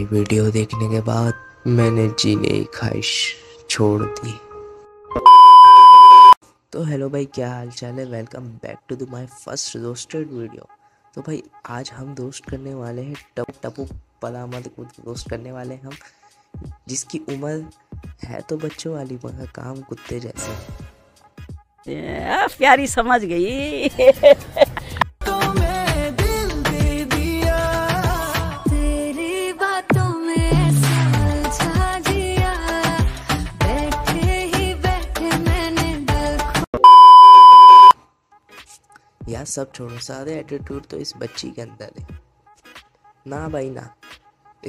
ये वीडियो देखने के बाद मैंने जीने की ख्वाहिश छोड़ दी। तो हेलो भाई, क्या हाल चाल है। Welcome back to the my first roasted video. तो भाई आज हम रोस्ट करने वाले हैं टपू पलामा को। रोस्ट करने वाले हैं हम, जिसकी उम्र है तो बच्चों वाली मगर काम कुत्ते जैसे है। प्यारी समझ गई। यार सब छोड़ो, सारे एटीट्यूड तो इस बच्ची के अंदर है ना भाई ना।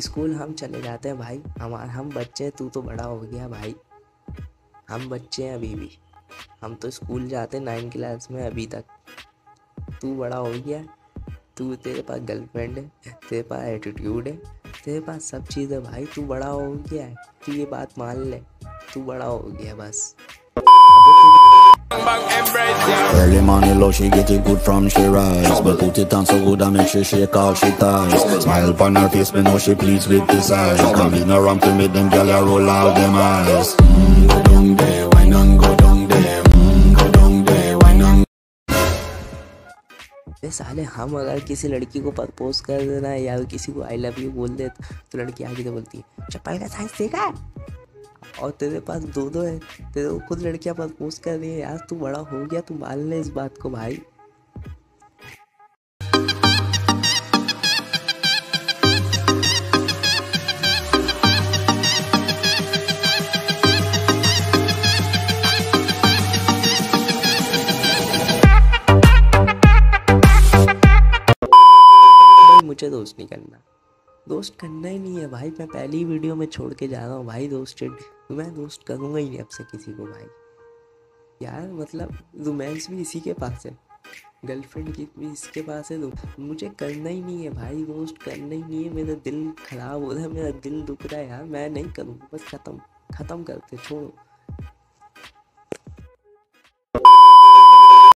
स्कूल हम चले जाते हैं भाई, हम बच्चे, तू तो बड़ा हो गया भाई, हम बच्चे हैं अभी भी। हम तो स्कूल जाते 9 क्लास में अभी तक, तू बड़ा हो गया, तू, तेरे पास गर्लफ्रेंड है, तेरे पास एटीट्यूड है, तेरे पास सब चीज़ है भाई, तू बड़ा हो गया है। तू ये बात मान ले, तू बड़ा हो गया बस। Early morning low, she get it good from she rise, but put it on so good I make she shake all she ties. Smile on her face, me know she pleased with this eyes. Come in around to make them gyal a roll out them eyes. Go down there, why none go down there? Go down there, why none? ये साले हम अगर किसी लड़की को propose कर देना या किसी को आई लव यू बोल दे तो लड़की आगे तो बोलती है चपाई का साइज देखा है। और तेरे पास दो है, तेरे को खुद लड़कियां प्रपोज कर रही है। यार तू बड़ा हो गया, तू मान ले इस बात को भाई। मुझे दोस्त नहीं करना, दोस्त करना ही नहीं है भाई। मैं पहली वीडियो में छोड़ के जा रहा हूँ भाई दोस्टेड। मैं दोस्त करूँगा ही नहीं अब से किसी को भाई। यार मतलब रोमांस भी इसी के पास है, गर्लफ्रेंड की भी इसके पास है, मुझे करना ही नहीं है भाई, दोस्त करना ही नहीं है। मेरा दिल खराब हो रहा है, मेरा दिल दुख रहा है यार, मैं नहीं करूँगा, बस ख़त्म करते छोड़ो।